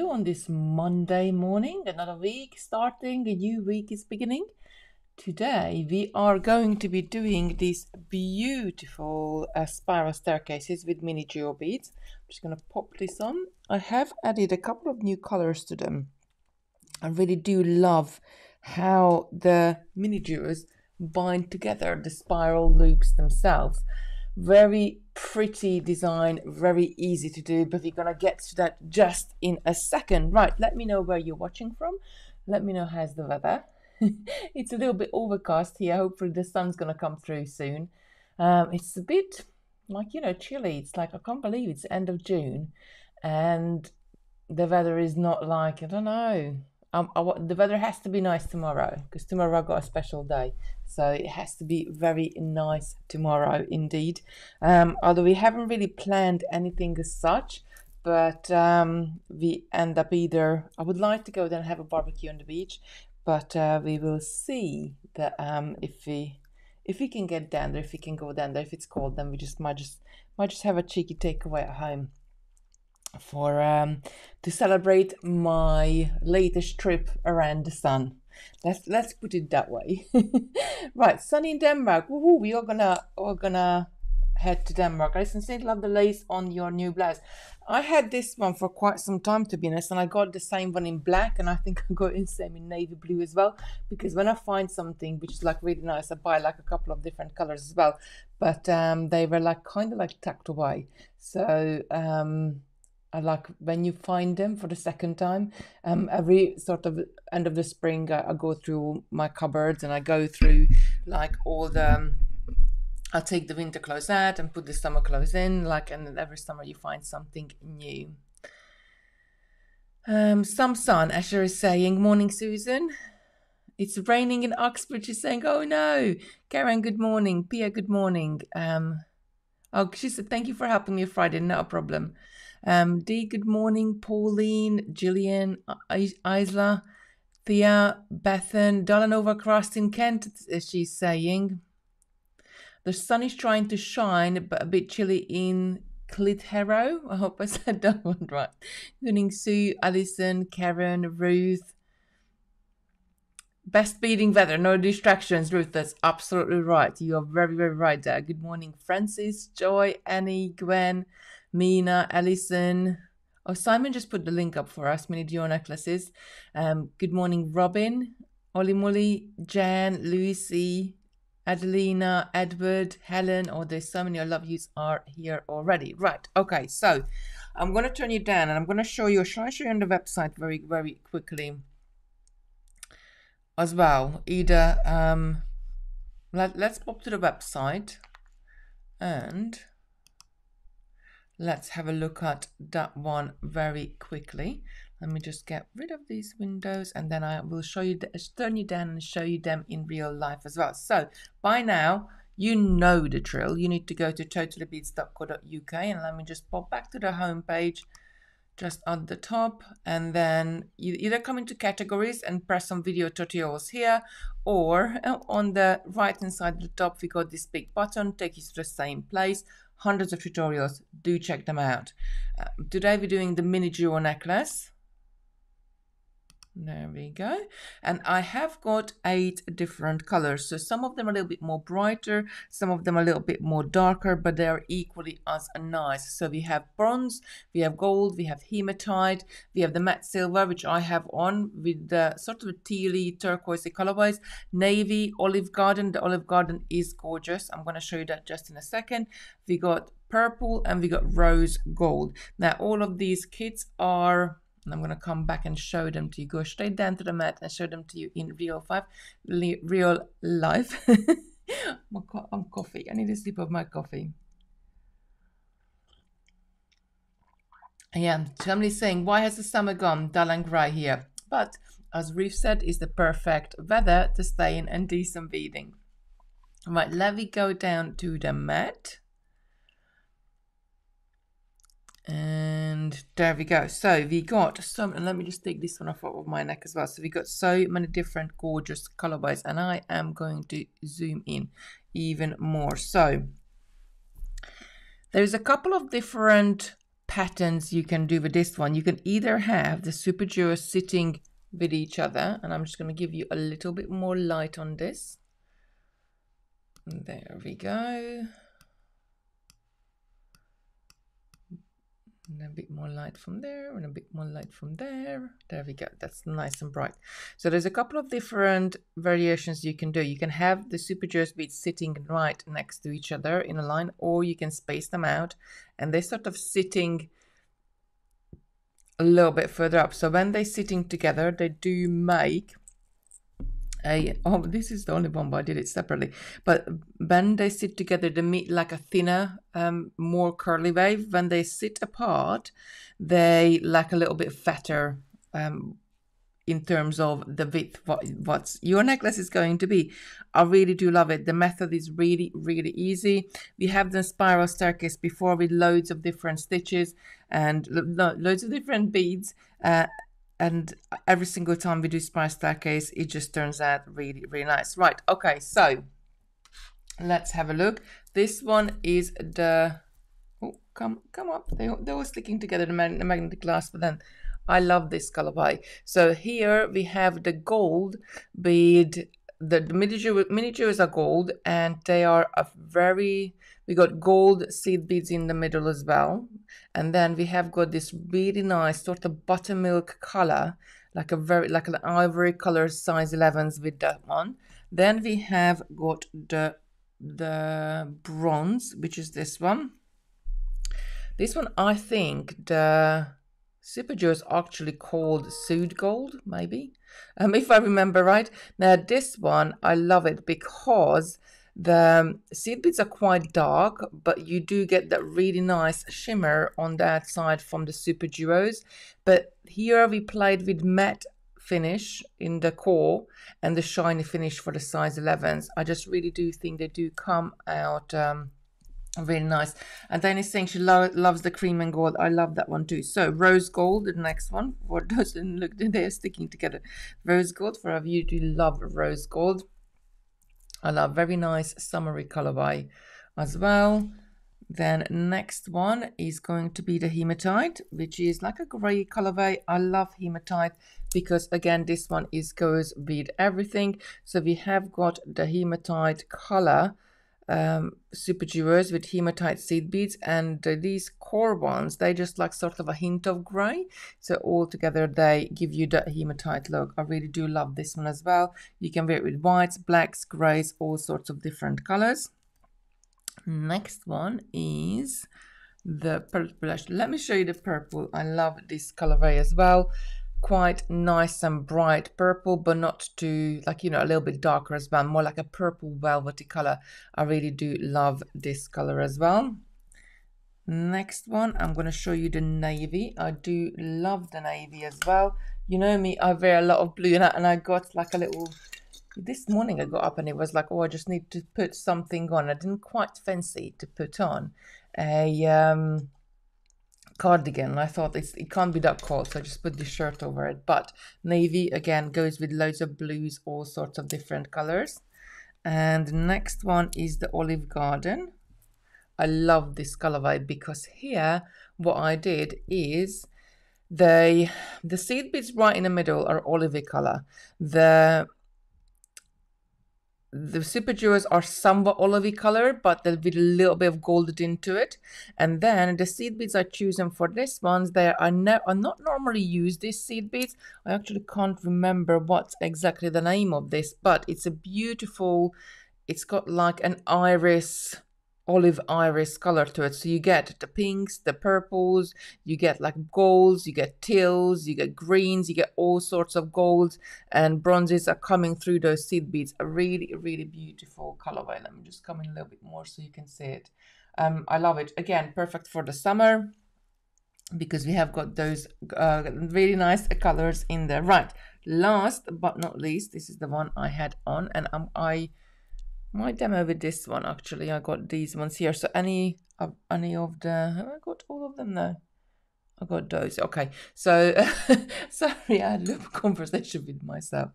MiniDuo on this Monday morning. Another week starting, a new week is beginning. Today we are going to be doing these beautiful spiral staircases with MiniDuo beads. I'm just going to pop this on. I have added a couple of new colors to them. I really do love how the MiniDuos bind together the spiral loops themselves. Very pretty design, very easy to do, but we're gonna get to that just in a second. Right, let me know where you're watching from. Let me know how's the weather. It's a little bit overcast here. Hopefully the sun's gonna come through soon. It's a bit like, you know, chilly. It's like, I can't believe it's the end of June and the weather is not like, I don't know. The weather has to be nice tomorrow, because tomorrow I've got a special day, so it has to be very nice tomorrow indeed. Although we haven't really planned anything as such, but we end up either, I would like to go there and have a barbecue on the beach, but we will see that if we can get down there, if we can go down there, if it's cold, then we just might just have a cheeky takeaway at home for to celebrate my latest trip around the sun. Let's put it that way. Right, sunny in Denmark. Woohoo, we are gonna head to Denmark. I sincerely love the lace on your new blouse. I had this one for quite some time, to be honest, and I got the same one in black, and I think I got the same in navy blue as well, because when I find something which is like really nice, I buy like a couple of different colors as well. But they were like kind of like tucked away, so I like when you find them for the second time. Every sort of end of the spring, I go through my cupboards and I go through like all the, I'll take the winter clothes out and put the summer clothes in, like, and every summer you find something new. Samson, Asher is saying, morning, Susan. It's raining in Oxford. She's saying, oh no. Karen, good morning. Pia, good morning. Oh, she said, thank you for helping me Friday. Not a problem. Dee, good morning. Pauline, Gillian, Isla, Thea, Bethan, Dalanova Crossed in Kent, as she's saying. The sun is trying to shine, but a bit chilly in Clitheroe. I hope I said that one right. Good morning, Sue, Alison, Karen, Ruth. Best beading weather, no distractions, Ruth. That's absolutely right. You are very, very right there. Good morning, Francis, Joy, Annie, Gwen, Mina, Alison. Oh, Simon just put the link up for us, MiniDuo necklaces. Good morning, Robin, Olimoli, Jan, Lucy, Adelina, Edward, Helen. Oh, there's so many. I love yous are here already. Right, okay, so I'm going to turn you down and I'm going to show you, shall I show you on the website very, very quickly as well? Either, let's pop to the website and let's have a look at that one very quickly. Let me just get rid of these windows and then I will show you, turn you down and show you them in real life as well. So by now, you know the drill. You need to go to totallybeads.co.uk and let me just pop back to the home page just at the top, and then you either come into categories and press some video tutorials here, or on the right hand side at the top, we got this big button, take you to the same place. Hundreds of tutorials, do check them out. Today we're doing the MiniDuo necklace. There we go. And I have got 8 different colors. So some of them are a little bit more brighter, some of them are a little bit more darker, but they're equally as nice. So we have bronze, we have gold, we have hematite, we have the matte silver, which I have on with the sort of tealy, turquoisey colorways, navy, olive garden. The olive garden is gorgeous. I'm going to show you that just in a second. We got purple and we got rose gold. Now, all of these kits are, and I'm going to come back and show them to you. Go straight down to the mat and show them to you in real life. I'm coffee. I need a sip of my coffee. Yeah, somebody's saying, why has the summer gone dull and grey here? But as Reef said, it's the perfect weather to stay in and do some beading. Right, let me go down to the mat. And there we go. So we got some, and let me just take this one off of my neck as well. So we got so many different gorgeous colorways, and I am going to zoom in even more. So there's a couple of different patterns you can do with this one. You can either have the SuperDuo sitting with each other, and I'm just going to give you a little bit more light on this. There we go. And a bit more light from there, and a bit more light from there. There we go. That's nice and bright. So there's a couple of different variations you can do. You can have the SuperDuo beads sitting right next to each other in a line, or you can space them out, and they're sort of sitting a little bit further up. So when they're sitting together, they do make a, oh, this is the only one, but I did it separately. But when they sit together, they make like a thinner, more curly wave. When they sit apart, they like a little bit fatter in terms of the width, what's your necklace is going to be. I really do love it. The method is really, really easy. We have the spiral staircase before with loads of different stitches and loads of different beads. And every single time we do spiral staircase, it just turns out really, really nice. Right, okay, so let's have a look. This one is the, oh, come up. They were sticking together, the magnetic glass, but then I love this color pie. So here we have the gold bead. The mini jewels are gold, and they are a very, we got gold seed beads in the middle as well, and then we have got this really nice sort of buttermilk color, like a very, like an ivory color, size 11s with that one. Then we have got the bronze, which is this one. This one, I think the SuperDuo is actually called Suede Gold, maybe, if I remember right. Now this one, I love it because the seed beads are quite dark, but you do get that really nice shimmer on the outside from the SuperDuos. But here we played with matte finish in the core and the shiny finish for the size 11s. I just really do think they do come out really nice. And then it's saying she loves the cream and gold. I love that one too. So rose gold, the next one, what doesn't look, they're sticking together. Rose gold, for a view, do love rose gold. I love very nice summery colorway as well. Then next one is going to be the hematite, which is like a grey colorway. I love hematite because again, this one is goes with everything. So we have got the hematite color SuperDuos with hematite seed beads, and these core ones, they just like sort of a hint of grey, so all together they give you that hematite look. I really do love this one as well. You can wear it with whites, blacks, greys, all sorts of different colors. Next one is the purple. Let me show you the purple. I love this colorway as well. Quite nice and bright purple, but not too, like, you know, a little bit darker as well, more like a purple velvety color. I really do love this color as well. Next one, I'm going to show you the navy. I do love the navy as well. You know me, I wear a lot of blue, and I got like a little, this morning I got up and it was like, oh, I just need to put something on. I didn't quite fancy to put on a cardigan. I thought it can't be that cold, so I just put this shirt over it. But navy again goes with loads of blues, all sorts of different colors. And the next one is the olive garden. I love this colorway because here what I did is the seed beads right in the middle are olivey color. The SuperDuos are somewhat olivey color, but they'll be a little bit of gold into it. And then the seed beads I chosen for this ones, they are not normally used, these seed beads. I actually can't remember what's exactly the name of this, but it's a beautiful, it's got like an iris, olive iris color to it. So you get the pinks, the purples, you get like golds, you get teals, you get greens, you get all sorts of golds and bronzes are coming through those seed beads. A really, really beautiful colorway. Let me just come in a little bit more so you can see it. I love it. Again, perfect for the summer because we have got those really nice colors in there. Right, last but not least, this is the one I had on, and my demo with this one, actually. I got these ones here. So any of the, have I got all of them now? I got those. Okay. So sorry, I had a little conversation with myself.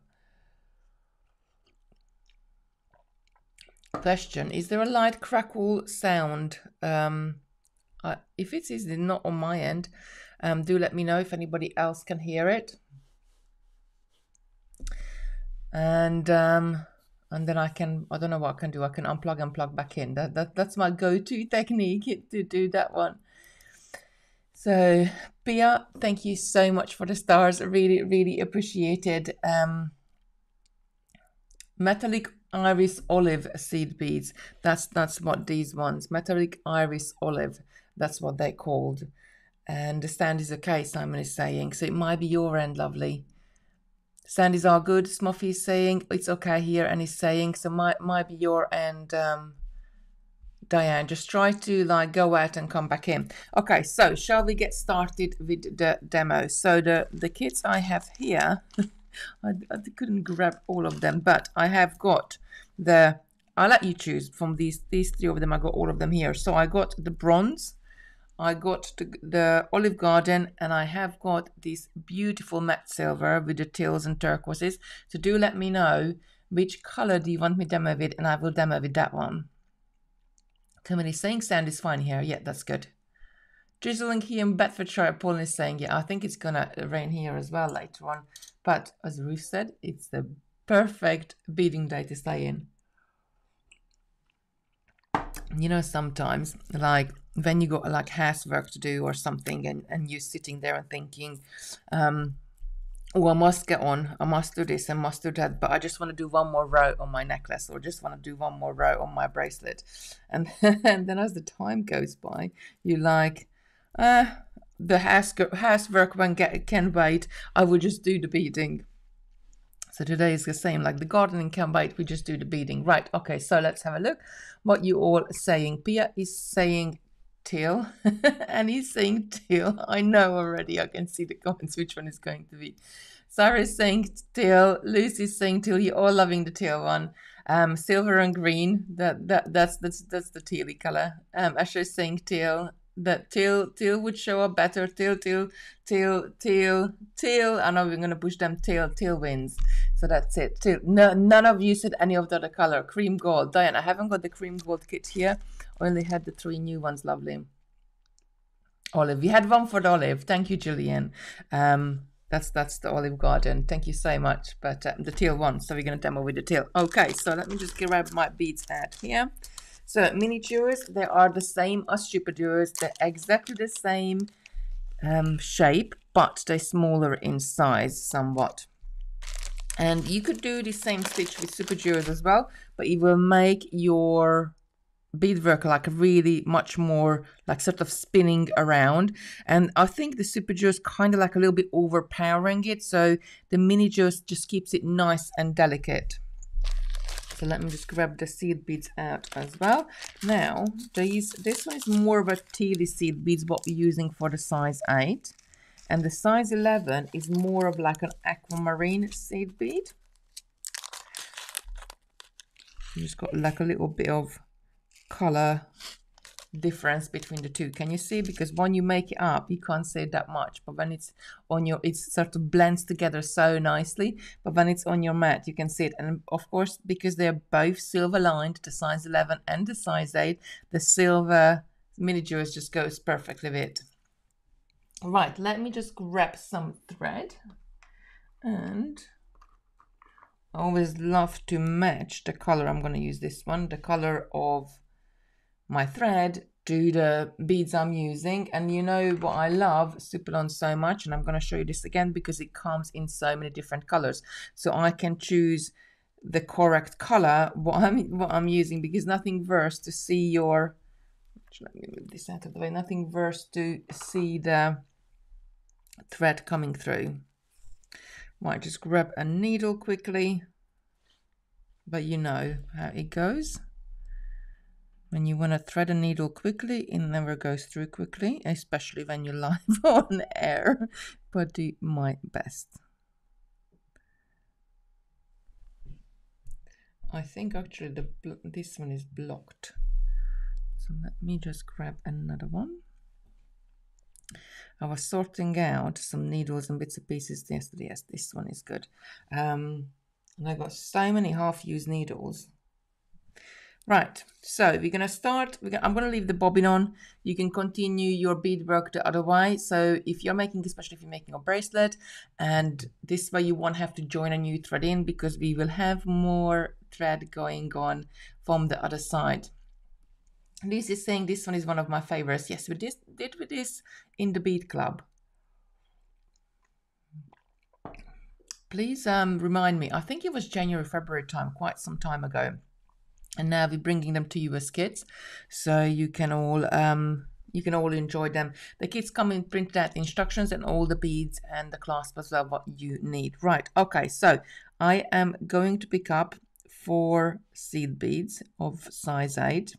Question: is there a light crackle sound If it is not on my end, do let me know if anybody else can hear it. And then I don't know what I can do. I can unplug and plug back in. That's my go-to technique to do that one. So Pia, thank you so much for the stars. Really, really appreciated. Metallic Iris Olive seed beads. That's what these ones, Metallic Iris Olive. That's what they're called. And the standees are okay, Simon is saying. So it might be your end, lovely. Standees are good, Smuffy is saying. It's okay here, and he's saying. So might be your end, Diane. Just try to like go out and come back in. Okay, so shall we get started with the demo? So the kits I have here, I couldn't grab all of them, but I have got the, I'll let you choose from these three of them. I got all of them here. So I got the bronze, I got the olive garden, and I have got this beautiful matte silver with the teals and turquoises. So do let me know which color do you want me to demo with, and I will demo with that one. Camille is saying sand is fine here. Yeah, that's good. Drizzling here in Bedfordshire, Paul is saying, yeah, I think it's gonna rain here as well later on. But as Ruth said, it's the perfect beading day to stay in. You know, sometimes like when you got like housework to do or something, and you're sitting there and thinking, oh, I must get on, I must do this, I must do that, but I just want to do one more row on my necklace, or just want to do one more row on my bracelet. And, and then as the time goes by, you're like, the housework can wait, I will just do the beading. So today is the same, like the gardening can wait, we just do the beading. Right, okay, so let's have a look what you all are saying. Pia is saying teal, and he's saying teal. I know already, I can see the comments which one is going to be. Sarah is saying teal, Lucy's saying teal, you're all loving the teal one. Silver and green, that's the tealy colour. Asher is saying teal, that teal would show up better. Teal. I know we're going to push them. Teal wins. So that's it. Teal. No, none of you said any of the other color. Cream gold. Diane, I haven't got the cream gold kit here. I only had the three new ones. Lovely. Olive. We had one for the olive. Thank you, Julian. That's the olive garden. Thank you so much. But the teal one. So we're going to demo with the teal. Okay. So let me just grab my beads out here. So miniatures, they are the same as SuperDuos. They're exactly the same shape, but they're smaller in size somewhat. And you could do the same stitch with SuperDuos as well, but it will make your beadwork like really much more like sort of spinning around. And I think the SuperDuos kind of like a little bit overpowering it, so the miniatures just keeps it nice and delicate. So let me just grab the seed beads out as well. Now, this one is more of a tealy seed beads, what we're using for the size 8. And the size 11 is more of like an aquamarine seed bead. You just got like a little bit of color difference between the two. Can you see? Because when you make it up, you can't see it that much, but when it's on your, it sort of blends together so nicely, but when it's on your mat, you can see it. And of course, because they're both silver lined, the size 11 and the size 8, the silver miniatures just goes perfectly with it. Right, let me just grab some thread, and I always love to match the color. I'm going to use this one, the color of my thread to the beads I'm using. And you know what, I love Superlon so much, and I'm going to show you this again because it comes in so many different colors, so I can choose the correct color what I'm using, because nothing worse to see your, let me move this out of the way, nothing worse to see the thread coming through. Might just grab a needle quickly, but you know how it goes. When you want to thread a needle quickly, it never goes through quickly, especially when you're live on air, but do my best. I think actually this one is blocked. So let me just grab another one. I was sorting out some needles and bits and pieces yesterday. Yes, this one is good. And I got so many half-used needles. Right, so we're going to start, I'm going to leave the bobbin on. You can continue your beadwork the other way. So if you're making, especially if you're making a bracelet, and this way you won't have to join a new thread in because we will have more thread going on from the other side. Liz is saying this one is one of my favorites. Yes, we did with this in the Bead Club. Please remind me, I think it was January, February time, quite some time ago. And now we're bringing them to you as kits, so you can all enjoy them. The kits come in printed out instructions and all the beads and the clasp as well, what you need. Right, okay, so I am going to pick up 4 seed beads of size 8.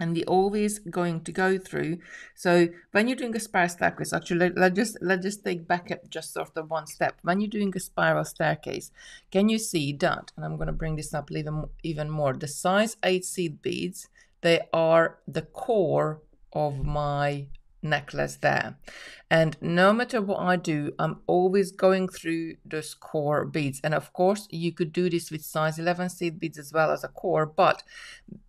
And we're always going to go through. So when you're doing a spiral staircase, actually, let's just take back up just sort of one step. When you're doing a spiral staircase, can you see that? And I'm going to bring this up even more. The size 8 seed beads, they are the core of my necklace there. And no matter what I do, I'm always going through those core beads. And of course, you could do this with size 11 seed beads as well as a core, but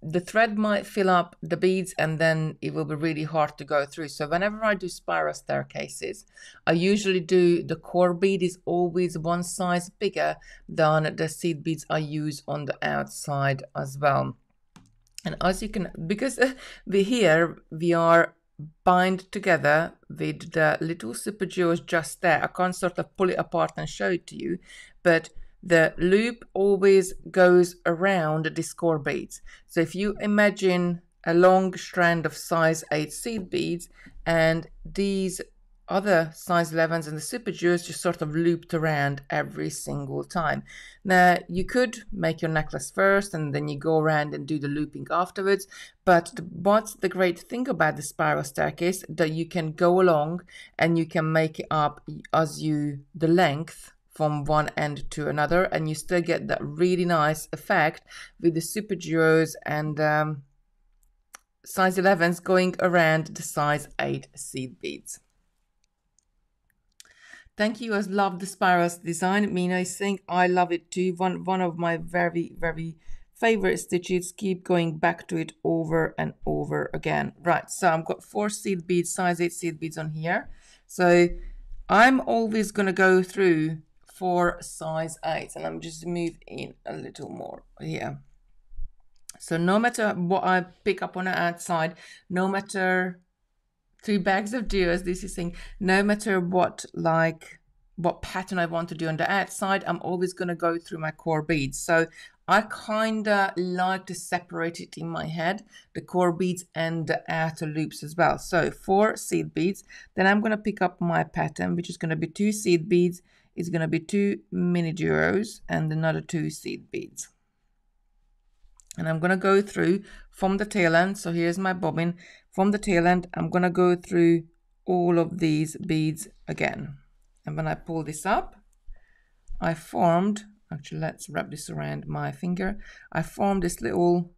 the thread might fill up the beads and then it will be really hard to go through. So whenever I do spiral staircases, I usually do the core bead is always one size bigger than the seed beads I use on the outside as well. And as you can, because we are bind together with the little SuperDuos just there. I can't sort of pull it apart and show it to you, but the loop always goes around these core beads. So if you imagine a long strand of size 8 seed beads and these other size 11s and the SuperDuos just sort of looped around every single time. Now you could make your necklace first and then you go around and do the looping afterwards, but what's the great thing about the spiral staircase that you can go along and you can make it up as you the length from one end to another, and you still get that really nice effect with the SuperDuos and size 11s going around the size 8 seed beads. Thank you. I love the spiral design. Mina is saying I love it too. One of my very, very favorite stitches. Keep going back to it over and over again. Right, so I've got 4 seed beads, size 8 seed beads on here. So I'm always going to go through for size 8. And I'm just move in a little more here. So no matter what I pick up on the outside, no matter... 3 bags of duos, this is saying, no matter what pattern I want to do on the outside, I'm always going to go through my core beads. So I kind of like to separate it in my head, the core beads and the outer loops as well. So 4 seed beads, then I'm going to pick up my pattern, which is going to be 2 seed beads, it's going to be 2 MiniDuos and another 2 seed beads. And I'm going to go through from the tail end. So here's my bobbin. From the tail end, I'm going to go through all of these beads again. And when I pull this up, I formed, actually, let's wrap this around my finger. I formed this little,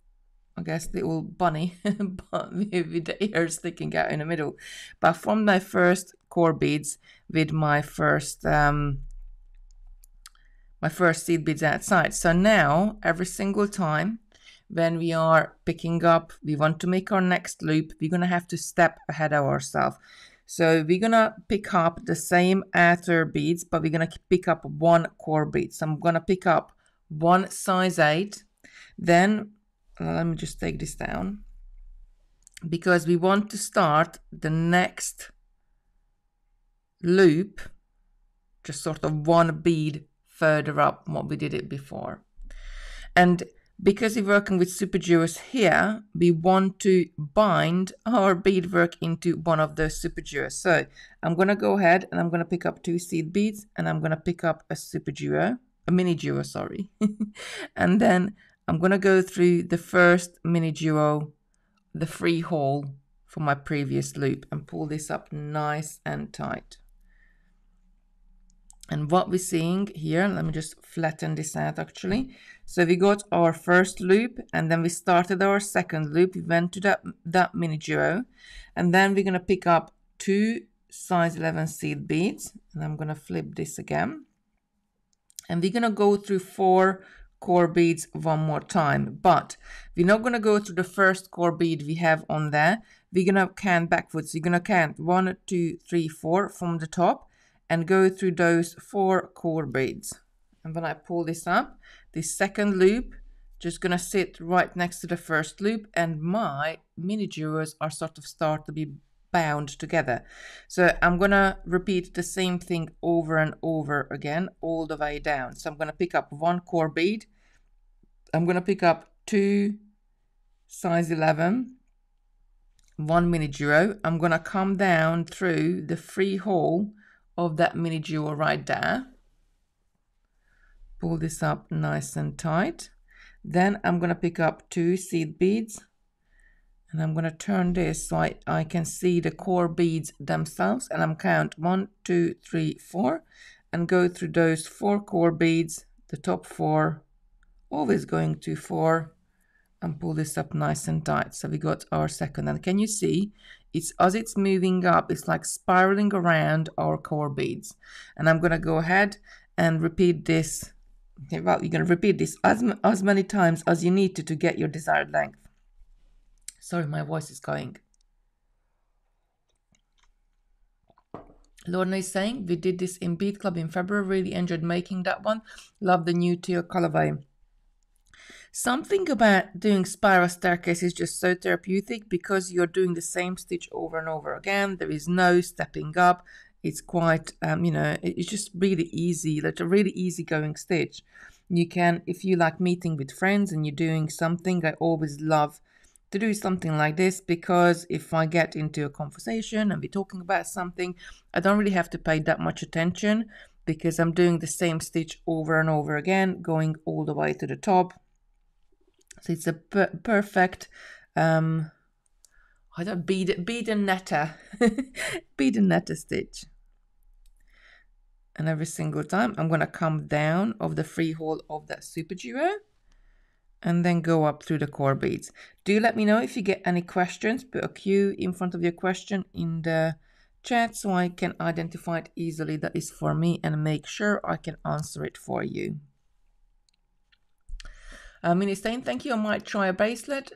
I guess, little bunny with the ear sticking out in the middle. But I formed my first core beads with my first seed beads outside. So now, every single time, when we are picking up, we want to make our next loop, we're going to have to step ahead of ourselves. So we're going to pick up the same outer beads, but we're going to pick up 1 core bead. So I'm going to pick up 1 size 8. Then, let me just take this down. Because we want to start the next loop, just sort of 1 bead further up what we did it before. And because we're working with SuperDuos here, we want to bind our beadwork into one of those SuperDuos. So I'm going to go ahead and I'm going to pick up 2 seed beads and I'm going to pick up a SuperDuo, a MiniDuo, sorry. And then I'm going to go through the first MiniDuo, the free haul from my previous loop and pull this up nice and tight. And what we're seeing here, let me just flatten this out actually. So we got our first loop and then we started our second loop. We went to that MiniDuo and then we're going to pick up 2 size 11 seed beads. And I'm going to flip this again. And we're going to go through 4 core beads one more time, but we're not going to go through the first core bead we have on there. We're going to count backwards. You're going to count 1, 2, 3, 4 from the top and go through those 4 core beads. And when I pull this up, this second loop just going to sit right next to the first loop, and my MiniDuos are sort of start to be bound together. So I'm going to repeat the same thing over and over again all the way down. So I'm going to pick up 1 core bead. I'm going to pick up 2 size 11, 1 MiniDuo. I'm going to come down through the free hole of that MiniDuo right there. Pull this up nice and tight. Then I'm going to pick up 2 seed beads, and I'm going to turn this so I can see the core beads themselves, and I'm count 1, 2, 3, 4 and go through those 4 core beads, the top 4, always going to 4, and pull this up nice and tight. So we got our second, and can you see it's as it's moving up, it's like spiraling around our core beads. And I'm going to go ahead and repeat this. Okay, well, you're going to repeat this as many times as you need to get your desired length. Sorry, my voice is going. Lorna is saying, we did this in BeadClub in February, really enjoyed making that one. Love the new teal colorway. Something about doing spiral staircase is just so therapeutic because you're doing the same stitch over and over again. There is no stepping up. It's quite, you know, it's just really easy, like a really easygoing stitch. You can, if you like meeting with friends and you're doing something, I always love to do something like this, because if I get into a conversation and we're talking about something, I don't really have to pay that much attention because I'm doing the same stitch over and over again, going all the way to the top. So it's a perfect, I don't bead and netter, bead and netter stitch. And every single time I'm going to come down of the free hole of that SuperDuo and then go up through the core beads. Do let me know if you get any questions. Put a Q in front of your question in the chat so I can identify it easily that is for me and make sure I can answer it for you. Minnie's saying, thank you, I might try a bracelet.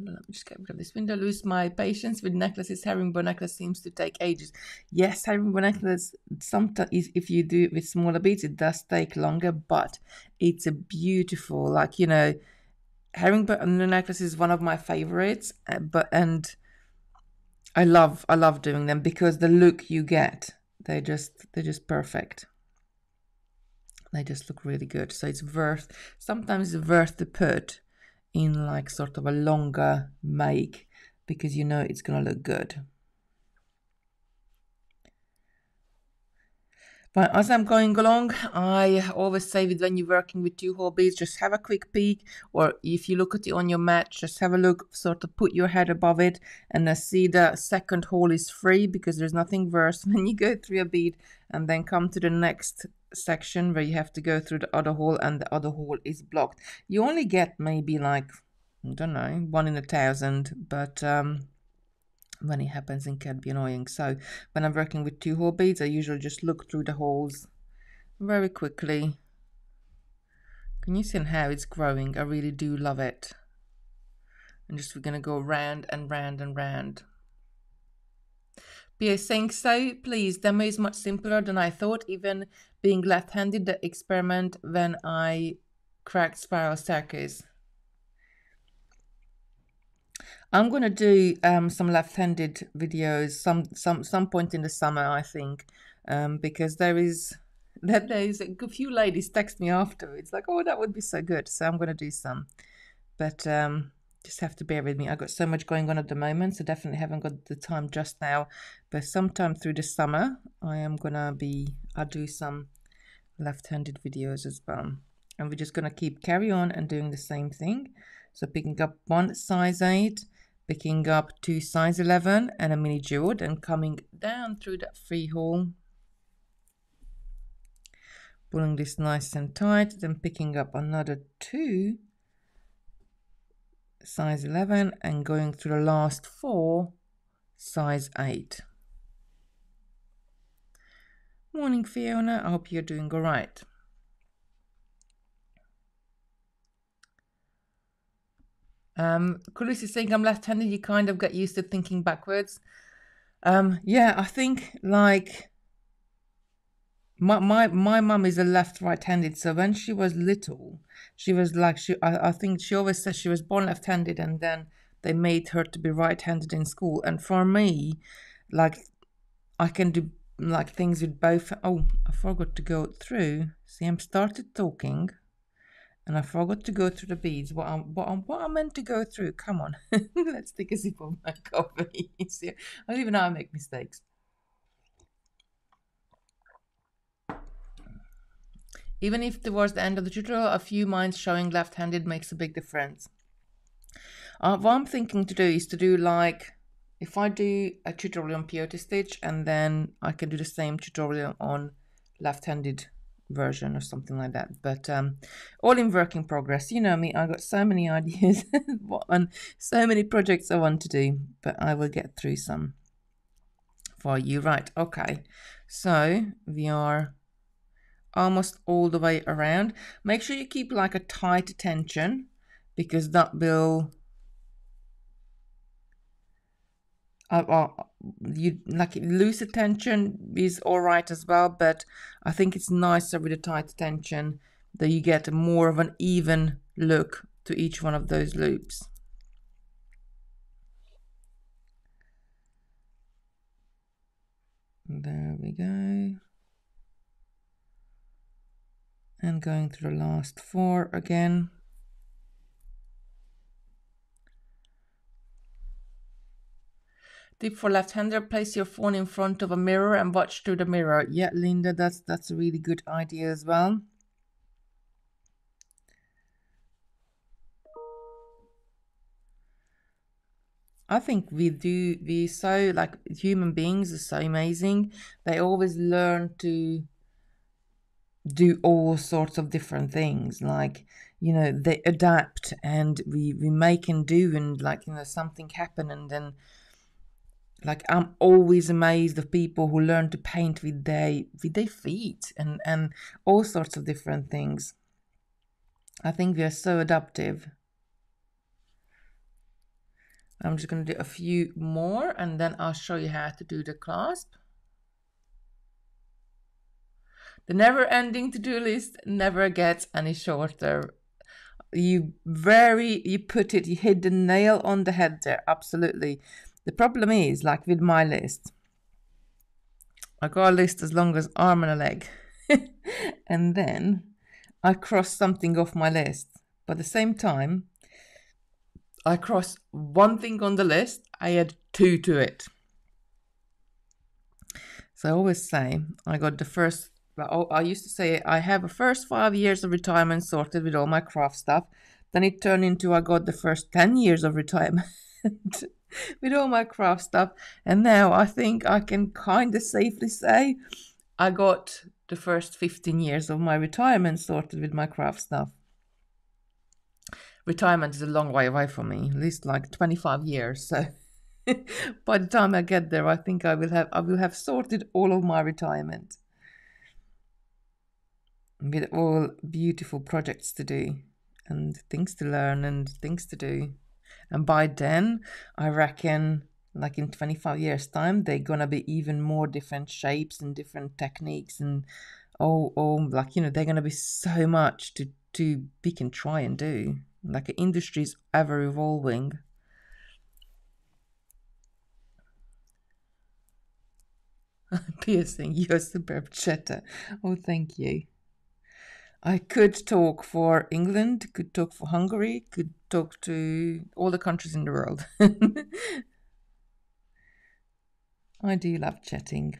Let me just get rid of this window. Lose my patience with necklaces. Herringbone necklace seems to take ages. Yes, herringbone necklace, sometimes if you do it with smaller beads, it does take longer, but it's a beautiful, like, you know, herringbone necklace is one of my favorites, and I love doing them because the look you get, they're just perfect. They just look really good. So it's worth, sometimes it's worth the put in like sort of a longer make because you know it's gonna look good. But as I'm going along, I always say that when you're working with 2 whole beads, just have a quick peek, or if you look at it on your mat, just have a look, sort of put your head above it and see the second hole is free, because there's nothing worse when you go through a bead and then come to the next section where you have to go through the other hole and the other hole is blocked. You only get maybe like, I don't know, 1 in 1,000, but when it happens, it can be annoying. So when I'm working with 2 whole beads, I usually just look through the holes very quickly. Can you see how it's growing? I really do love it. And just we're going to go round and round and round. P.S. saying, so please, demo is much simpler than I thought, even being left-handed, the experiment when I cracked spiral staircase. I'm going to do some left-handed videos some point in the summer, I think, because there is a few ladies text me afterwards like, oh, that would be so good. So I'm going to do some, but just have to bear with me. I've got so much going on at the moment, so definitely haven't got the time just now, but sometime through the summer I'll do some left-handed videos as well. And we're just going to carry on and doing the same thing. So picking up 1 size 8, picking up 2 size 11 and a MiniDuo, then coming down through that free hole, pulling this nice and tight, then picking up another 2 size 11 and going through the last 4 size 8. Morning Fiona, I hope you're doing all right. Chris is saying I'm left-handed, you kind of get used to thinking backwards. Yeah, I think like my mum is a right-handed, so when she was little, she was like, I think she always says she was born left-handed and then they made her to be right-handed in school. And for me, like, I can do like things with both. Oh, I forgot to go through. See, I'm started talking and I forgot to go through the beads. What I'm meant to go through. Come on. Let's take a sip of my coffee. See, I don't even know I make mistakes. Even if towards the end of the tutorial, a few minds showing left-handed makes a big difference. What I'm thinking to do is to do like, if I do a tutorial on peyote stitch, and then I can do the same tutorial on left-handed version or something like that. But all in work in progress. You know me, I got so many ideas and so many projects I want to do, but I will get through some for you. Right, okay. So we are almost all the way around. Make sure you keep like a tight tension, because that will you like loose tension is all right as well, but I think it's nicer with a tight tension that you get more of an even look to each one of those loops. There we go. And going through the last four again. Tip for left-hander, place your phone in front of a mirror and watch through the mirror. Yeah, Linda, that's a really good idea as well. I think we so, like, human beings are so amazing. They always learn to do all sorts of different things, like, you know, they adapt, and we make and do, and like, you know, something happened, and then like, I'm always amazed of people who learn to paint with their feet and all sorts of different things. I think we are so adaptive. I'm just going to do a few more and then I'll show you how to do the clasp. The never-ending to-do list never gets any shorter. You hit the nail on the head there, absolutely. The problem is, like with my list, I got a list as long as arm and a leg, and then I cross something off my list. But at the same time, I cross one thing on the list, I add two to it. So I always say, I got the first, I used to say, I have the first 5 years of retirement sorted with all my craft stuff. Then it turned into, I got the first 10 years of retirement with all my craft stuff, and now I think I can kind of safely say I got the first 15 years of my retirement sorted with my craft stuff. Retirement is a long way away for me, at least like 25 years, so by the time I get there, I think I will have sorted all of my retirement with all beautiful projects to do and things to learn and things to do. And by then, I reckon, like in 25 years' time, they're going to be even more different shapes and different techniques. And, like, you know, they're going to be so much to pick and try and do. Like, the industry is ever evolving. Piercing, you're superb, Chetta. Oh, thank you. I could talk for England, could talk for Hungary, could talk to all the countries in the world. I do love chatting.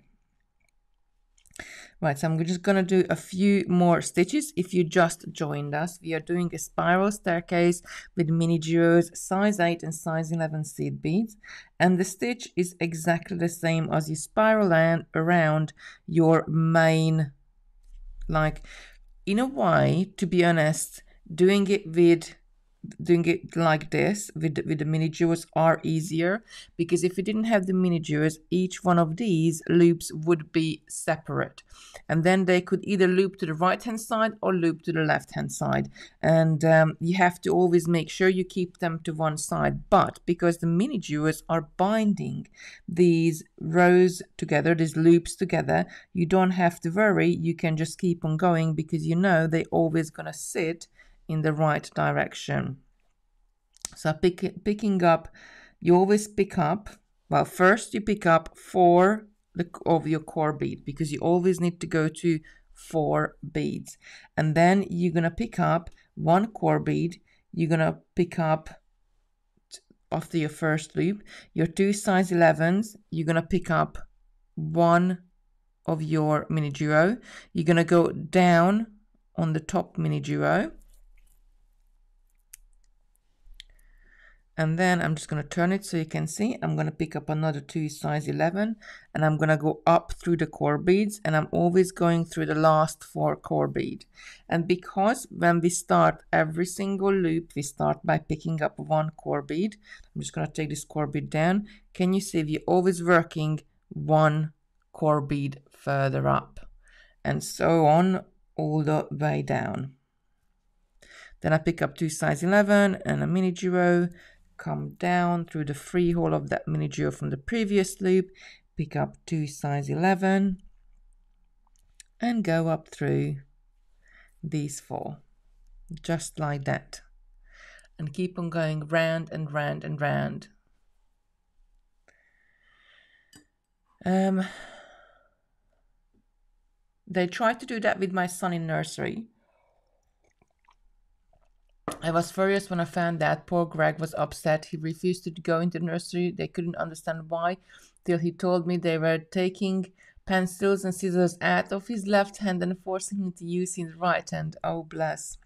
Right, so I'm just going to do a few more stitches. If you just joined us, we are doing a spiral staircase with MiniDuos size 8 and size 11 seed beads. And the stitch is exactly the same as you spiral around your main, like, in a way, to be honest, doing it with doing it like this with the mini-duos are easier, because if you didn't have the mini-duos, each one of these loops would be separate, and then they could either loop to the right hand side or loop to the left hand side, and you have to always make sure you keep them to one side. But because the mini-duos are binding these rows together, these loops together, you don't have to worry, you can just keep on going, because you know they're always going to sit in the right direction. So picking up, you always pick up, well, first you pick up four of your core bead, because you always need to go to 4 beads, and then you're gonna pick up 1 core bead, you're gonna pick up after your first loop your 2 size 11s, you're gonna pick up 1 of your mini duo, you're gonna go down on the top mini duo, and then I'm just going to turn it so you can see. I'm going to pick up another 2 size 11, and I'm going to go up through the core beads, and I'm always going through the last 4 core bead. And because when we start every single loop, we start by picking up 1 core bead. I'm just going to take this core bead down. Can you see we're always working 1 core bead further up, and so on all the way down. Then I pick up 2 size 11 and a mini duo, come down through the free hole of that mini duo from the previous loop, pick up 2 size 11 and go up through these 4, just like that, and keep on going round and round and round. They tried to do that with my son in nursery. I was furious when I found that. Poor Greg was upset. He refused to go into the nursery. They couldn't understand why, till he told me they were taking pencils and scissors out of his left hand and forcing him to use his right hand. Oh, bless.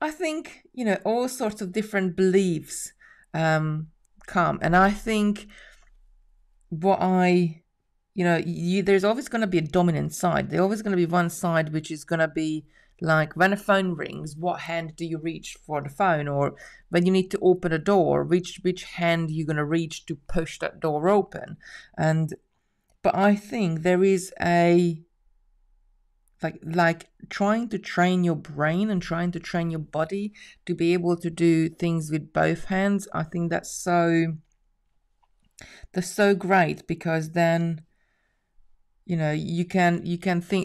I think, you know, all sorts of different beliefs come. And I think what there's always going to be a dominant side. There's always going to be one side which is going to be like, when a phone rings, what hand do you reach for the phone? Or when you need to open a door, which hand you're going to reach to push that door open? But I think there is a like trying to train your brain and trying to train your body to be able to do things with both hands. I think that's so great, because then, you know, you can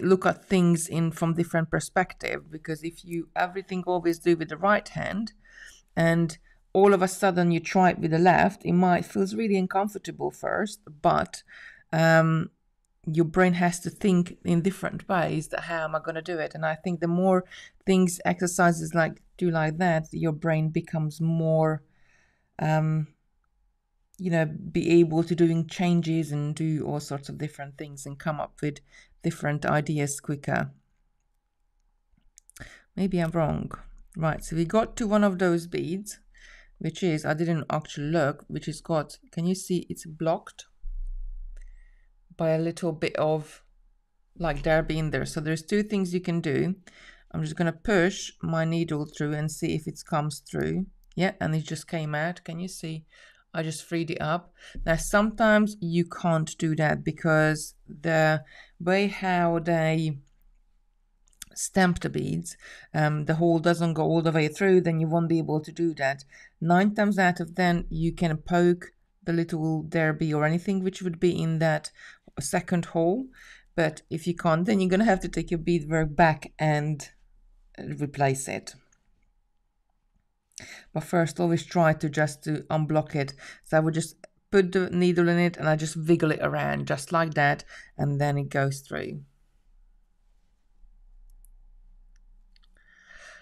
look at things from different perspective. Because if you everything always do with the right hand, and all of a sudden you try it with the left, it might feels really uncomfortable first, but your brain has to think in different ways that how am I going to do it. And I think the more things, exercises like that, your brain becomes more be able to doing changes and do all sorts of different things and come up with different ideas quicker. Maybe I'm wrong. Right, so we got to one of those beads, which is, I didn't actually look, which is got, can you see it's blocked by a little bit of like derby in there. So there's 2 things you can do. I'm just going to push my needle through and see if it comes through. Yeah, and it just came out. Can you see? I just freed it up. Now, sometimes you can't do that because the way how they stamp the beads, the hole doesn't go all the way through, then you won't be able to do that. 9 times out of 10, you can poke the little derby or anything which would be in that second hole. But if you can't, then you're going to have to take your beadwork back and replace it. But first, always try to just unblock it. So I would just put the needle in it and I just wiggle it around just like that, and then it goes through.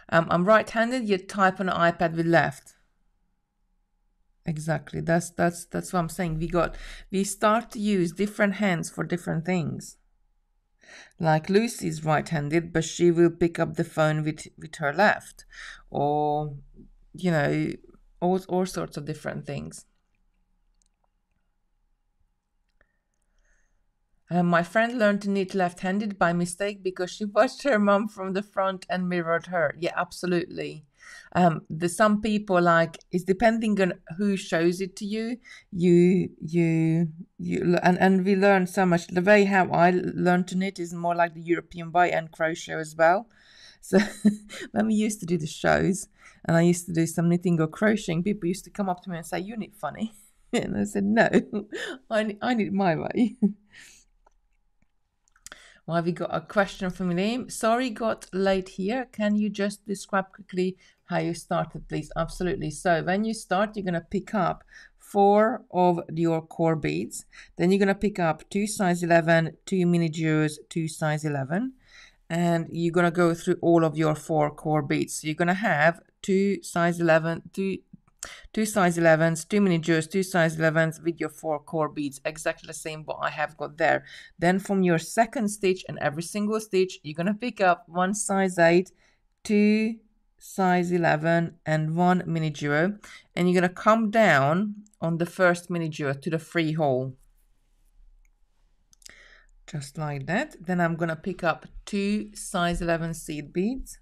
I'm right-handed. You type on an iPad with left. Exactly. That's what I'm saying. We start to use different hands for different things. Like Lucy's right-handed, but she will pick up the phone with her left, or you know, all sorts of different things. My friend learned to knit left-handed by mistake because she watched her mum from the front and mirrored her. Yeah, absolutely. There's some people like, it's depending on who shows it to you. And we learn so much. The way how I learned to knit is more like the European way, and crochet as well. So when we used to do the shows and I used to do some knitting or crocheting, people used to come up to me and say, "You knit funny." And I said, "No, I knit my way." Well, we got a question from Liam. "Sorry, got late here. Can you just describe quickly how you started, please?" Absolutely. So when you start, you're going to pick up 4 of your core beads. Then you're going to pick up 2 size 11, 2 mini duos, 2 size 11. And you're going to go through all of your 4 core beads. So you're going to have 2 size 11, 2 size 11s, 2 mini duos, 2 size 11s with your 4 core beads, exactly the same what I have got there. Then from your second stitch and every single stitch, you're going to pick up 1 size 8, 2 size 11 and 1 mini duo, and you're going to come down on the first mini duo to the free hole, just like that. Then I'm going to pick up 2 size 11 seed beads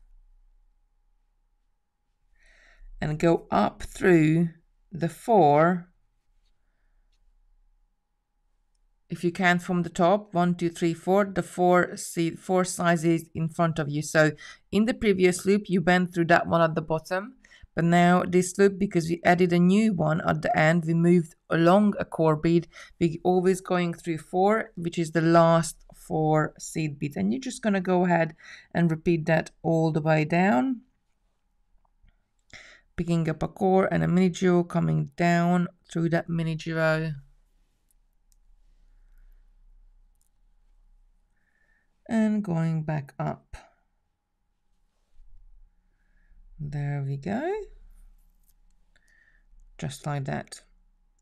and go up through the 4, if you can, from the top, 1, 2, 3, 4, the 4 sizes in front of you. So in the previous loop, you bent through that one at the bottom, but now this loop, because we added a new one at the end, we moved along a core bead, we're always going through 4, which is the last 4 seed beads, and you're just going to go ahead and repeat that all the way down, picking up a core and a mini duo, coming down through that mini duo and going back up. There we go, just like that,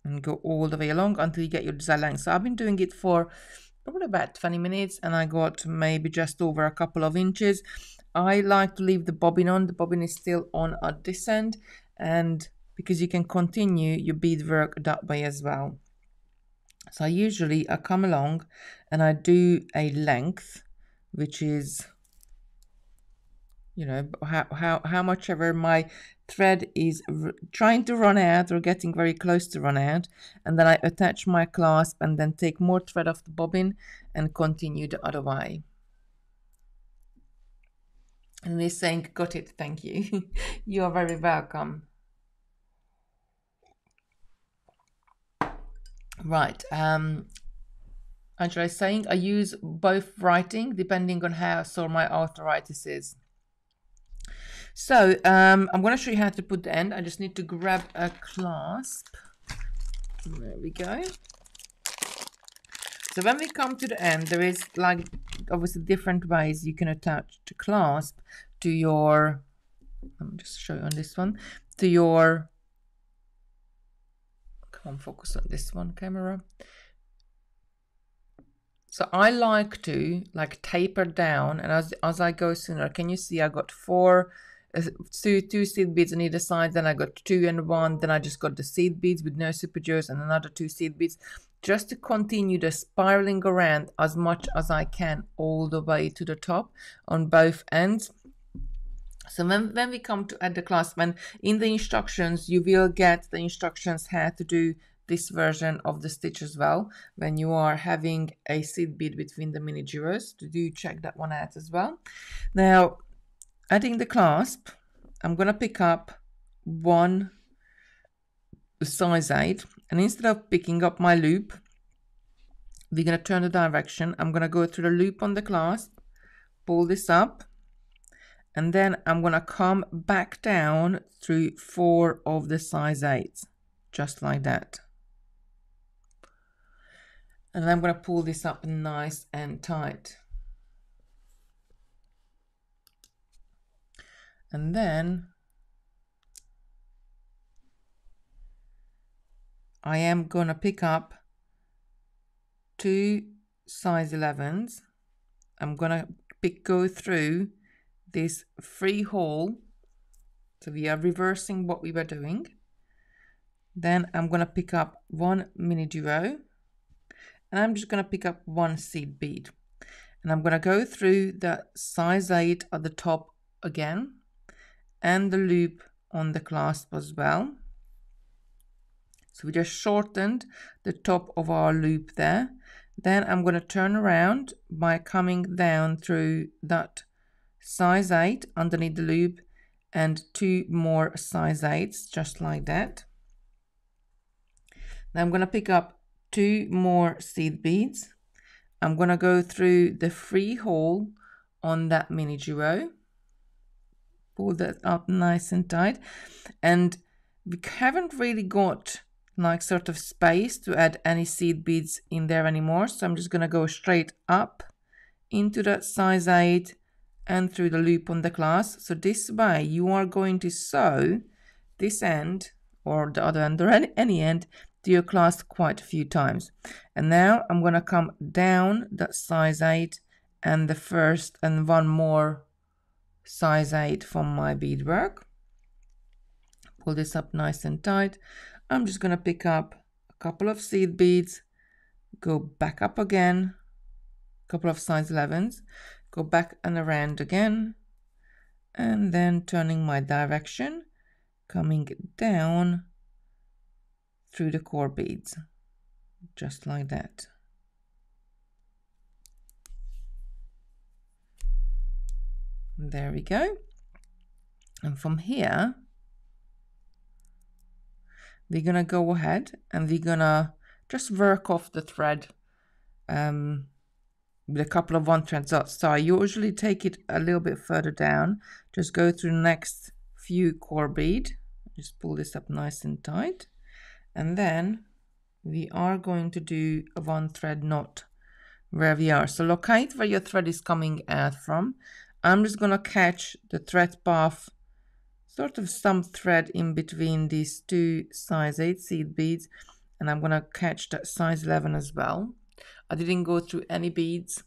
and go all the way along until you get your desired length. So I've been doing it for probably about 20 minutes and I got maybe just over a couple of inches. I like to leave the bobbin on. The bobbin is still on at this end, and because you can continue your beadwork that way as well. So usually I come along and I do a length, which is, you know, how much ever my thread is trying to run out or getting very close to run out, and then I attach my clasp and then take more thread off the bobbin and continue the other way. And they're saying, "Got it, thank you." You are very welcome. Right, Angela is saying, "I use both writing depending on how sore my arthritis is." So I'm going to show you how to put the end. I just need to grab a clasp. There we go. So when we come to the end, there is like obviously different ways you can attach the clasp to your, let me just show you on this one, to your, come on, focus on this one, camera. So I like to like taper down, and as I go sooner, can you see I got 4, 2 seed beads on either side, then I got 2 and 1, then I just got the seed beads with no superduos and another 2 seed beads, just to continue the spiraling around as much as I can all the way to the top on both ends. So when we come to add the clasp, and in the instructions, you will get the instructions how to do this version of the stitch as well, when you are having a seed bead between the mini duos, to do check that one out as well. Now, adding the clasp, I'm going to pick up 1 size 8, and instead of picking up my loop, we're going to turn the direction. I'm going to go through the loop on the clasp, pull this up, and then I'm going to come back down through 4 of the size 8s, just like that. And then I'm going to pull this up nice and tight. And then I am going to pick up 2 size 11s. I'm going to go through this free hole. So we are reversing what we were doing. Then I'm going to pick up 1 mini duo. And I'm just going to pick up 1 seed bead. And I'm going to go through the size 8 at the top again. and the loop on the clasp as well. So we just shortened the top of our loop there. Then I'm going to turn around by coming down through that size 8 underneath the loop and 2 more size 8s just like that. Now I'm going to pick up 2 more seed beads. I'm going to go through the free hole on that MiniDuo. Pull that up nice and tight, and we haven't really got like sort of space to add any seed beads in there anymore, so I'm just going to go straight up into that size 8 and through the loop on the clasp. So this way you are going to sew this end or the other end or any end to your clasp quite a few times. And now I'm going to come down that size 8 and the first and one more size 8 from my beadwork. Pull this up nice and tight. I'm just going to pick up a couple of seed beads, go back up again, a couple of size 11s, go back and around again, and then turning my direction, coming down through the core beads, just like that. There we go. And from here, we're going to go ahead and we're going to just work off the thread with a couple of one threads up. So I usually take it a little bit further down, just go through the next few core bead, just pull this up nice and tight, and then we are going to do a one thread knot where we are. So locate where your thread is coming out from. I'm just going to catch the thread path, sort of some thread in between these two size 8 seed beads, and I'm going to catch that size 11 as well. I didn't go through any beads.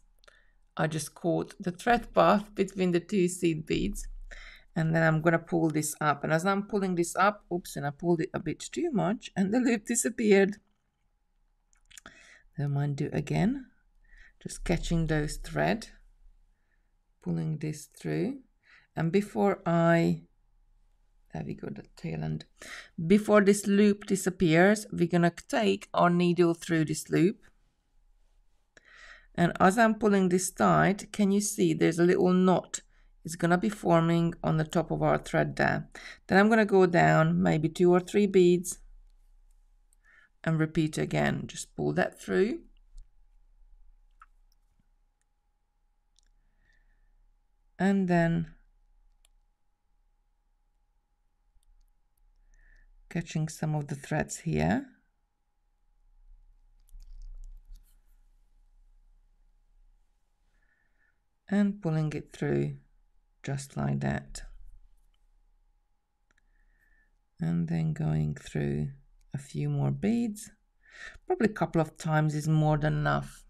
I just caught the thread path between the two seed beads, and then I'm going to pull this up. And as I'm pulling this up, oops, and I pulled it a bit too much and the loop disappeared. Then I might do again, just catching those thread, pulling this through, and before I, there we go, the tail end. Before this loop disappears, we're gonna take our needle through this loop. And as I'm pulling this tight, can you see there's a little knot? It's gonna be forming on the top of our thread there. Then I'm gonna go down maybe 2 or 3 beads and repeat again. Just pull that through. And then catching some of the threads here. And pulling it through just like that. And then going through a few more beads. Probably a couple of times is more than enough.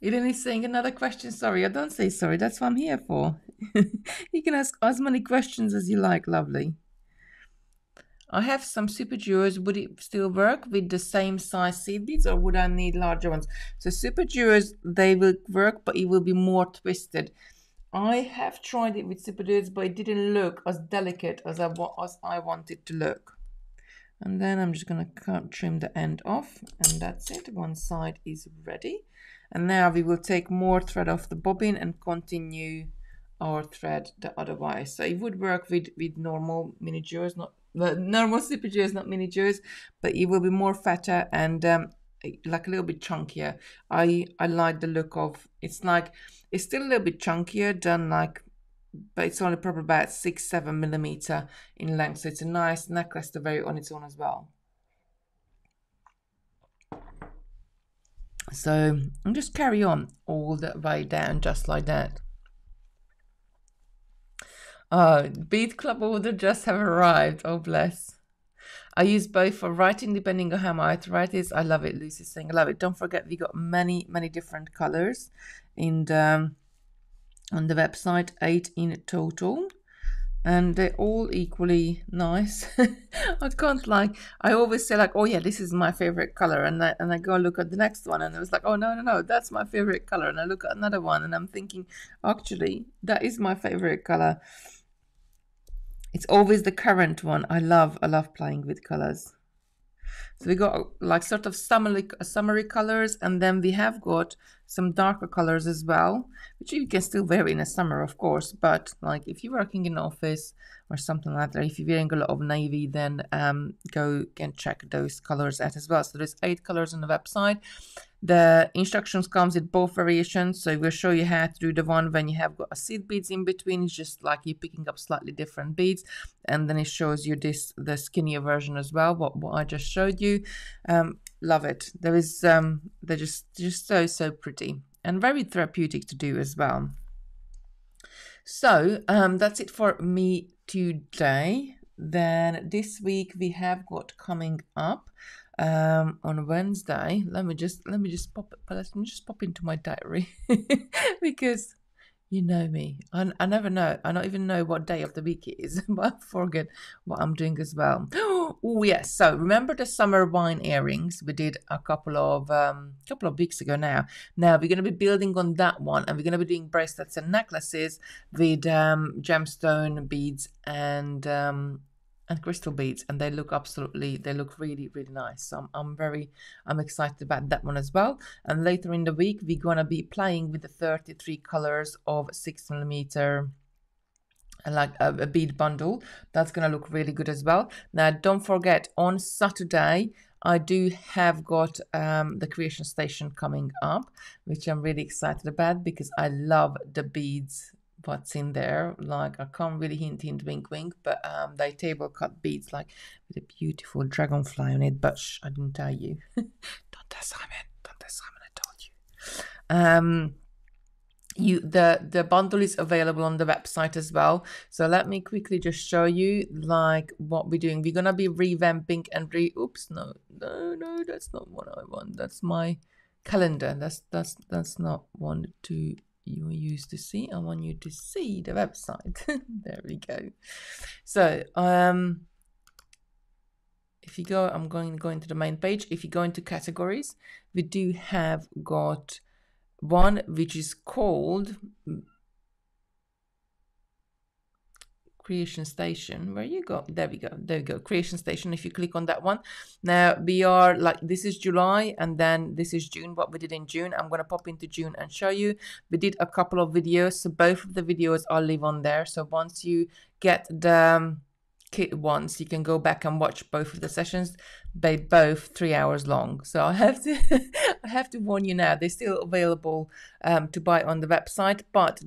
Eden is saying another question. Sorry, I don't say sorry. That's what I'm here for. You can ask as many questions as you like, lovely. I have some SuperDuos. Would it still work with the same size seed beads, or would I need larger ones? So SuperDuos, they will work, but it will be more twisted. I have tried it with SuperDuos, but it didn't look as delicate as I want it to look. And then I'm just going to trim the end off, and that's it. One side is ready. And now we will take more thread off the bobbin and continue our thread the other way. So it would work with normal MiniDuos, not normal SuperDuos, not MiniDuos, but it will be more fatter and like a little bit chunkier. I like the look of, it's like, it's still a little bit chunkier than like, but it's only probably about 6-7 millimeter in length. So it's a nice necklace to wear on its own as well. So and just carry on all the way down just like that. Bead Club order just have arrived. Oh, bless. I use both for writing depending on how my thread is. I love it. Lucy's saying I love it. Don't forget we got many different colors in the, on the website, 8 in total. and they're all equally nice. I can't, like, I always say like, oh yeah, this is my favorite color, and I go look at the next one and it was like, oh no, that's my favorite color, and I look at another one and I'm thinking, actually that is my favorite color. It's always the current one. I love playing with colors. So we got like sort of summery colors, and then we have got some darker colors as well, which you can still wear in the summer, of course, but like if you're working in an office or something like that, if you're wearing a lot of navy, then go and check those colors out as well. So there's 8 colors on the website. The instructions comes in both variations, so we'll show you how to do the one when you have got a seed beads in between. It's just like you're picking up slightly different beads, and then it shows you the skinnier version as well, what I just showed you. Love it. There is they're just so pretty and very therapeutic to do as well. So that's it for me today. Then this week we have got coming up on Wednesday. Let me just pop into my diary because you know me, I never know. I don't even know what day of the week it is, but I forget what I'm doing as well. Oh yes, so remember the summer wine earrings we did a couple of weeks ago now. Now we're going to be building on that one, and we're going to be doing bracelets and necklaces with gemstone beads and crystal beads, and they look really nice. So I'm excited about that one as well. And later in the week we're gonna be playing with the 33 colors of 6mm like a bead bundle. That's gonna look really good as well. Now don't forget, on Saturday I do have got the creation station coming up, which I'm really excited about because I love the beads what's in there. Like I can't really hint wink wink, but they table cut beads like with a beautiful dragonfly on it, but shh, I didn't tell you. don't tell Simon, I told you. The bundle is available on the website as well. So let me quickly just show you like what we're doing. We're gonna be revamping and oops, no, that's not what I want. That's my calendar. That's not one to you used to see. I want you to see the website. There we go. So if you go, I'm going to go into the main page. If you go into categories, we do have got one which is called Creation Station. Where you go? There we go, Creation Station. If you click on that one, now we are like, this is July and then this is June, what we did in June. I'm going to pop into June and show you. We did a couple of videos, so both of the videos I'll leave on there. So once you get the kit once, you can go back and watch both of the sessions. They both 3 hours long, so I have to warn you now, they're still available to buy on the website, but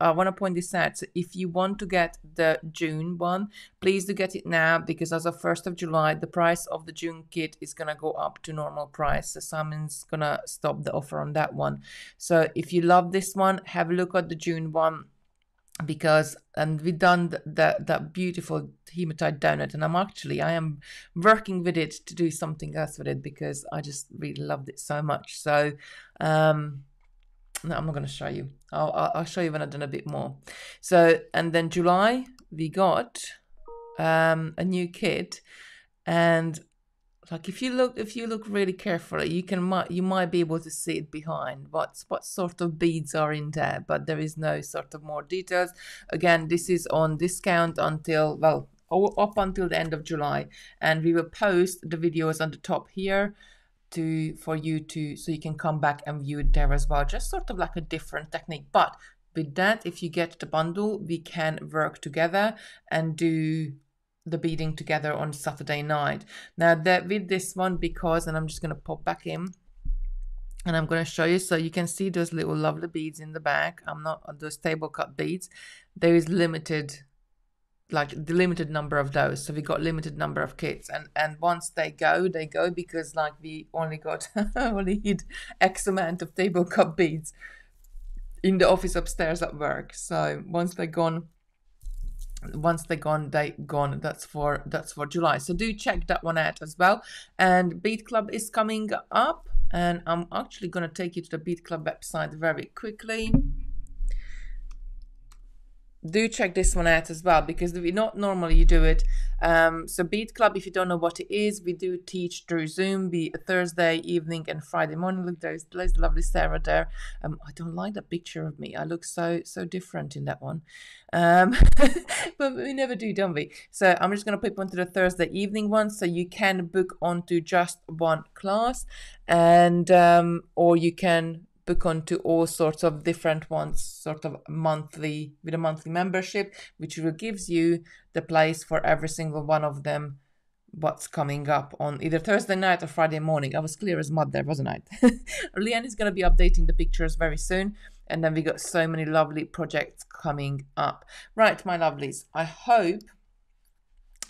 I want to point this out. So if you want to get the June one, please do get it now, because as of 1st of July the price of the June kit is going to go up to normal price. So Simon's gonna stop the offer on that one. So if you love this one, have a look at the June one, because we've done that beautiful hematite donut, and I am working with it to do something else with it because I just really loved it so much. So no, I'm not going to show you. I'll show you when I've done a bit more. So, and then July we got a new kit, and like if you look really carefully, you might be able to see it behind what sort of beads are in there, but there is no sort of more details. Again, this is on discount until, well, up until the end of July, and we will post the videos on the top here so you can come back and view it there as well. Just sort of like a different technique, but with that, if you get the bundle, we can work together and do the beading together on Saturday night. Now that with this one, because, and I'm just going to pop back in and I'm going to show you, so you can see those little lovely beads in the back. Those table cut beads, there is limited number of those, so we got limited number of kits, and once they go, because like we only got only X amount of table cut beads in the office upstairs at work. So once they're gone, that's for July. So do check that one out as well. And Bead Club is coming up, and I'm actually going to take you to the Bead Club website very quickly. do check this one out as well, because we not normally do it. So BeadClub, if you don't know what it is, we do teach through Zoom, be Thursday evening and Friday morning. Look, there's lovely Sarah there. I don't like that picture of me. I look so different in that one. But we never do, don't we? So I'm just going to put onto the Thursday evening one, so you can book onto just one class, and or you can book onto all sorts of different ones, sort of monthly, with a monthly membership, which will gives you the place for every single one of them, what's coming up on either Thursday night or Friday morning. I was clear as mud there, wasn't I? Leanne is going to be updating the pictures very soon, and then we got so many lovely projects coming up. Right, my lovelies, I hope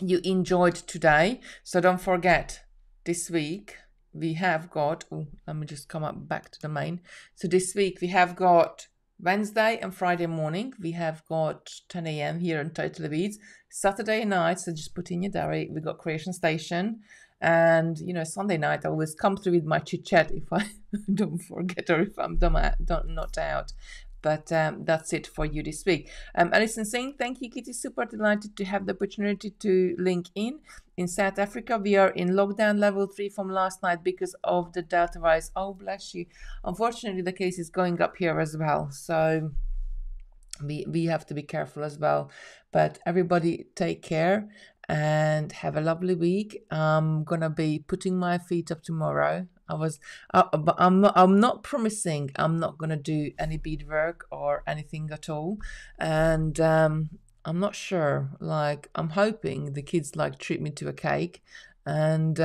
you enjoyed today. So don't forget, this week we have got, let me just come up back to the main. So this week we have got Wednesday and Friday morning. We have got 10 a.m. here on Totally Beads. Saturday night, so just put in your diary, we got Creation Station. And, you know, Sunday night I always come through with my chit chat if I don't forget or if I'm not out. But that's it for you this week. Alison saying, thank you, Kitty. Super delighted to have the opportunity to link in. In South Africa, we are in lockdown level 3 from last night because of the Delta virus. Oh, bless you. Unfortunately, the case is going up here as well. So we have to be careful as well. But everybody take care and have a lovely week. I'm going to be putting my feet up tomorrow. I'm not promising I'm not going to do any beadwork or anything at all, and I'm not sure, like, I'm hoping the kids like treat me to a cake, and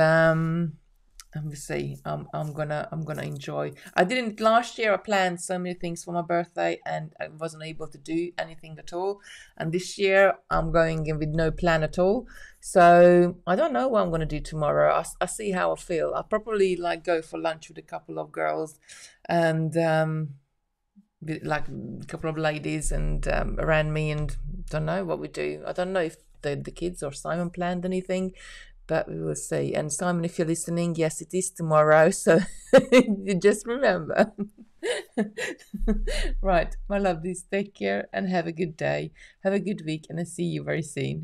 we'll see. I'm gonna enjoy. I didn't last year. I planned so many things for my birthday and I wasn't able to do anything at all, and this year I'm going in with no plan at all. So I don't know what I'm gonna do tomorrow. I see how I feel. I'll probably like go for lunch with a couple of girls and like a couple of ladies and around me, and don't know what we do. I don't know if the kids or Simon planned anything, but we will see. And Simon, if you're listening, yes, it is tomorrow. So just remember. Right, my lovelies, take care and have a good day. Have a good week, and I'll see you very soon.